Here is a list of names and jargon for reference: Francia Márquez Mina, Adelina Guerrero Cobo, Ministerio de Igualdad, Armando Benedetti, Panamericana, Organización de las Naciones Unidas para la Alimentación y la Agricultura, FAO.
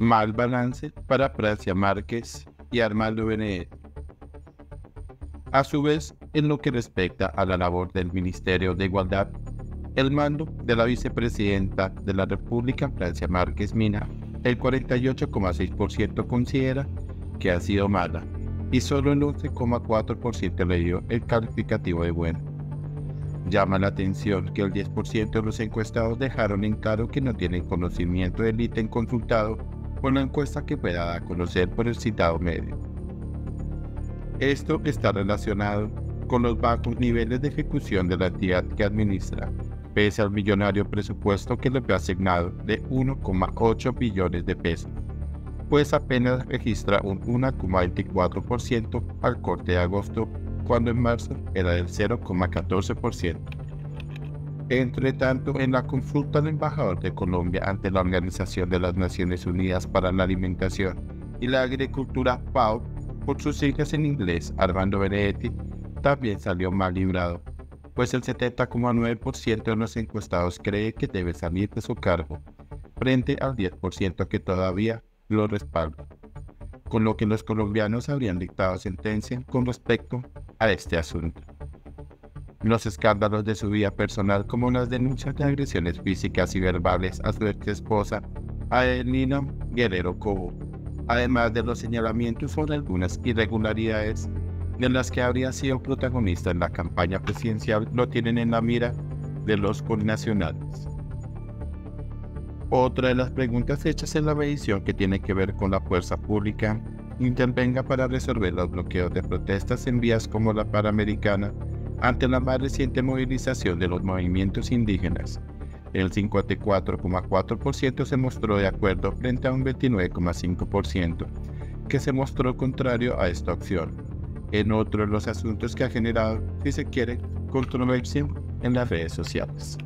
Mal balance para Francia Márquez y Armando Benedetti. A su vez, en lo que respecta a la labor del Ministerio de Igualdad, el mando de la vicepresidenta de la República, Francia Márquez Mina, el 48,6% considera que ha sido mala y solo el 11,4% le dio el calificativo de bueno. Llama la atención que el 10% de los encuestados dejaron en claro que no tienen conocimiento del ítem consultado por la encuesta que fue dada a conocer por el citado medio. Esto está relacionado con los bajos niveles de ejecución de la entidad que administra, pese al millonario presupuesto que le fue asignado de 1,8 billones de pesos, pues apenas registra un 1,24% al corte de agosto, cuando en marzo era del 0,14%. Entre tanto, en la consulta del embajador de Colombia ante la Organización de las Naciones Unidas para la Alimentación y la Agricultura, FAO, por sus siglas en inglés, Armando Benedetti también salió mal librado, pues el 70,9% de los encuestados cree que debe salir de su cargo, frente al 10% que todavía lo respalda, con lo que los colombianos habrían dictado sentencia con respecto a este asunto. Los escándalos de su vida personal, como las denuncias de agresiones físicas y verbales a su ex esposa, Adelina Guerrero Cobo, además de los señalamientos sobre algunas irregularidades de las que habría sido protagonista en la campaña presidencial, lo tienen en la mira de los connacionales. Otra de las preguntas hechas en la medición, que tiene que ver con la fuerza pública, intervenga para resolver los bloqueos de protestas en vías como la Panamericana ante la más reciente movilización de los movimientos indígenas. El 54,4% se mostró de acuerdo frente a un 29,5% que se mostró contrario a esta opción. En otro de los asuntos que ha generado, si se quiere, controversia en las redes sociales.